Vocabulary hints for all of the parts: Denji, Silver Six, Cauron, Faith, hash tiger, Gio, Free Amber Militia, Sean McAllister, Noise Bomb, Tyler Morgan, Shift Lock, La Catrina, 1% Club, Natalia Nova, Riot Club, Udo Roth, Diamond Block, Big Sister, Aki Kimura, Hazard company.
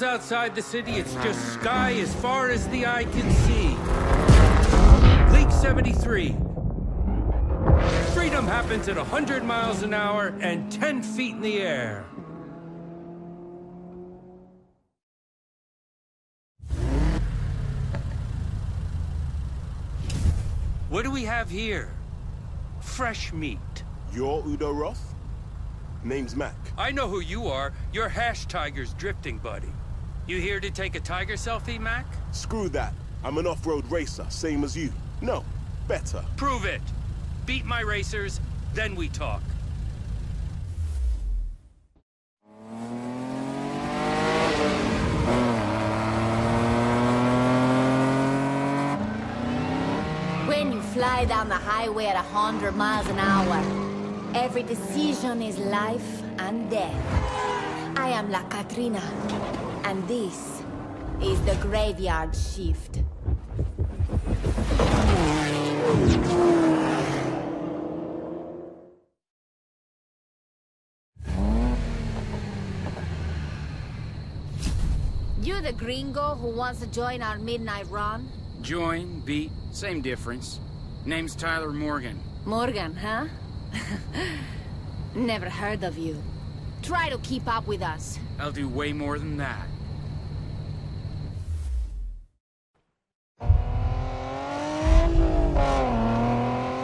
miles outside the city, it's just sky as far as the eye can see. Leak 73. Freedom happens at 100 miles an hour and 10 feet in the air. What do we have here? Fresh meat. You're Udo Roth? Name's Mac. I know who you are. You're Hash Tiger's drifting buddy. You here to take a tiger selfie, Mac? Screw that. I'm an off-road racer, same as you. No, better. Prove it. Beat my racers, then we talk. When you fly down the highway at 100 miles an hour, every decision is life and death. I am La Catrina, and this is the graveyard shift. You the gringo who wants to join our midnight run? Join, beat, same difference. Name's Tyler Morgan. Morgan, huh? Never heard of you. Try to keep up with us. I'll do way more than that.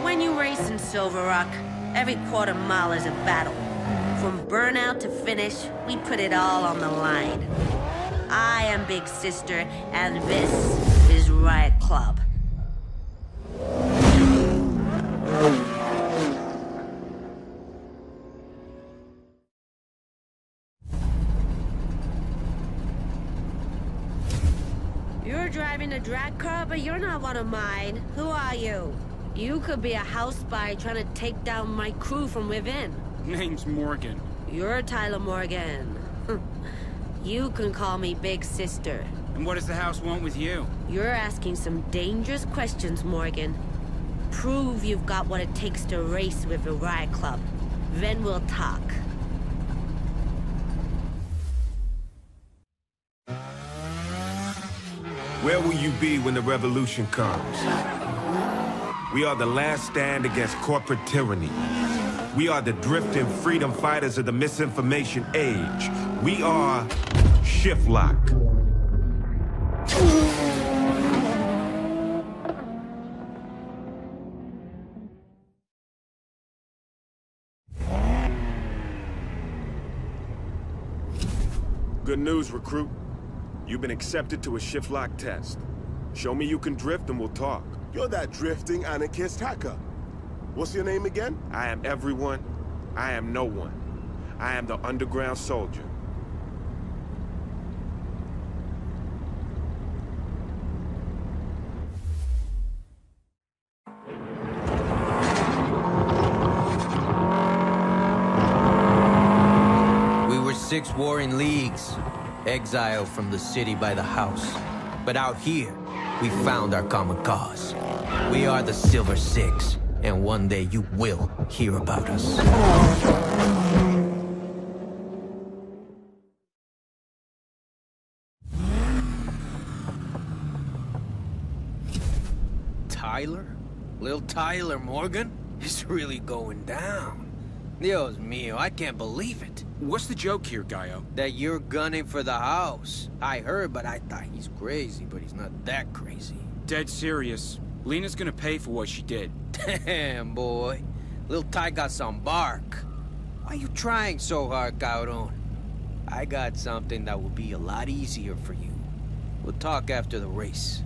When you race in Silver Rock, every quarter mile is a battle. From burnout to finish, we put it all on the line. I am Big Sister, and this is Riot Club. You're driving a drag car, but you're not one of mine. Who are you? You could be a house spy trying to take down my crew from within. Name's Morgan. You're Tyler Morgan. You can call me Big Sister. And what does the house want with you? You're asking some dangerous questions, Morgan. Prove you've got what it takes to race with the Riot Club. Then we'll talk. Where will you be when the revolution comes? We are the last stand against corporate tyranny. We are the drifting freedom fighters of the misinformation age. We are Shift Lock. Good news, recruit. You've been accepted to a Shift Lock test. Show me you can drift and we'll talk. You're that drifting anarchist hacker. What's your name again? I am everyone. I am no one. I am the underground soldier. Six warring leagues, exiled from the city by the house. But out here, we found our common cause. We are the Silver Six, and one day you will hear about us. Tyler? Lil Tyler Morgan? It's really going down. Dios mío, I can't believe it. What's the joke here, Gio? That you're gunning for the house. I heard, but I thought he's crazy, but he's not that crazy. Dead serious. Lena's gonna pay for what she did. Damn, boy. Lil Ty got some bark. Why you trying so hard, Cauron? I got something that will be a lot easier for you. We'll talk after the race.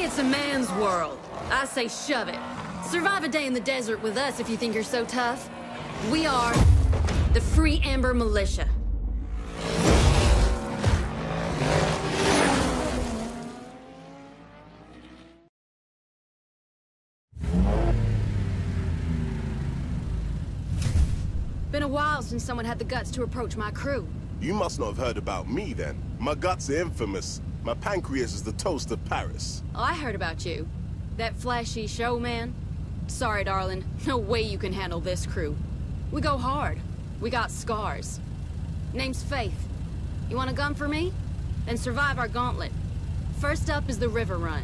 It's a man's world. I say shove it. Survive a day in the desert with us if you think you're so tough. We are the Free Amber Militia. Been a while since someone had the guts to approach my crew. You must not have heard about me then. My guts are infamous. My pancreas is the toast of Paris. Oh, I heard about you. That flashy showman. Sorry, darling. No way you can handle this crew. We go hard. We got scars. Name's Faith. You want a gun for me? Then survive our gauntlet. First up is the river run.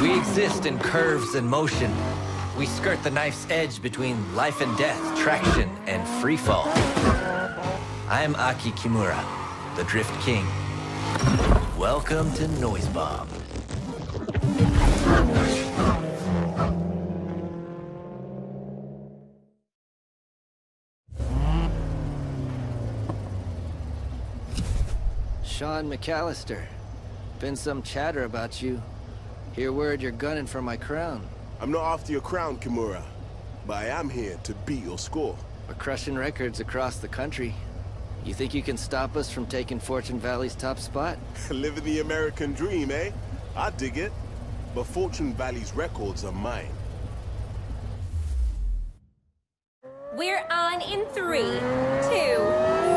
We exist in curves and motion. We skirt the knife's edge between life and death, traction and free fall. I'm Aki Kimura, the Drift King. Welcome to Noise Bomb. Sean McAllister, been some chatter about you. Hear word you're gunning for my crown. I'm not after your crown, Kimura, but I am here to beat your score. We're crushing records across the country. You think you can stop us from taking Fortune Valley's top spot? Living the American dream, eh? I dig it. But Fortune Valley's records are mine. We're on in 3, 2,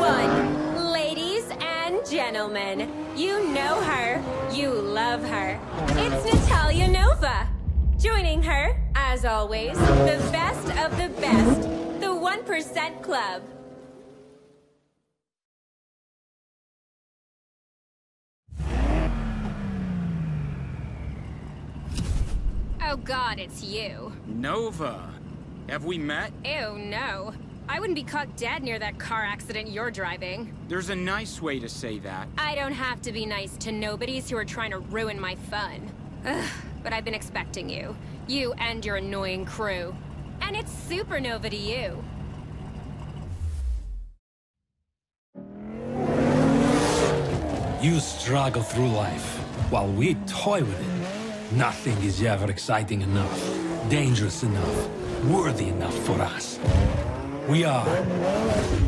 1. Ladies and gentlemen, you know her, you love her. It's Natalia Nova. Joining her, as always, the best of the best, the 1% Club. Oh God, it's you. Nova, have we met? Ew, no. I wouldn't be caught dead near that car accident you're driving. There's a nice way to say that. I don't have to be nice to nobodies who are trying to ruin my fun. Ugh. But I've been expecting you. You and your annoying crew. And it's supernova to you. You struggle through life, while we toy with it. Nothing is ever exciting enough, dangerous enough, worthy enough for us. We are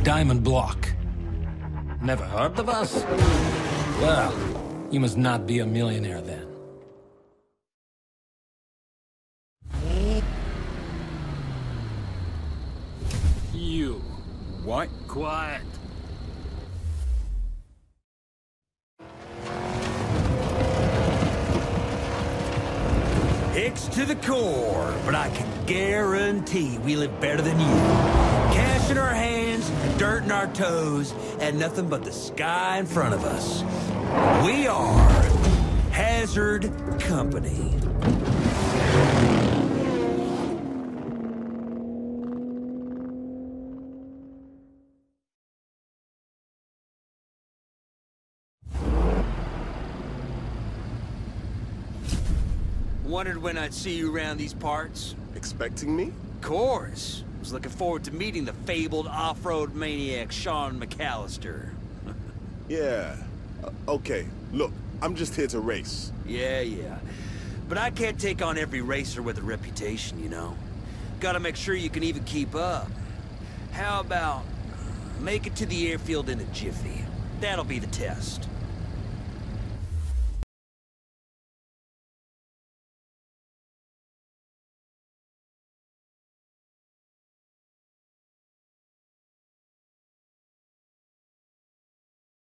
Diamond Block. Never heard of us? Well, you must not be a millionaire then. You. What? Quiet. Hicks to the core, but I can guarantee we live better than you. Cash in our hands, dirt in our toes, and nothing but the sky in front of us. We are Hazard Company. Wondered when I'd see you around these parts. Expecting me? Of course. Was looking forward to meeting the fabled off-road maniac, Sean McAllister. Yeah. Okay, look, I'm just here to race. Yeah. But I can't take on every racer with a reputation, you know. Gotta make sure you can even keep up. How about make it to the airfield in a jiffy? That'll be the test.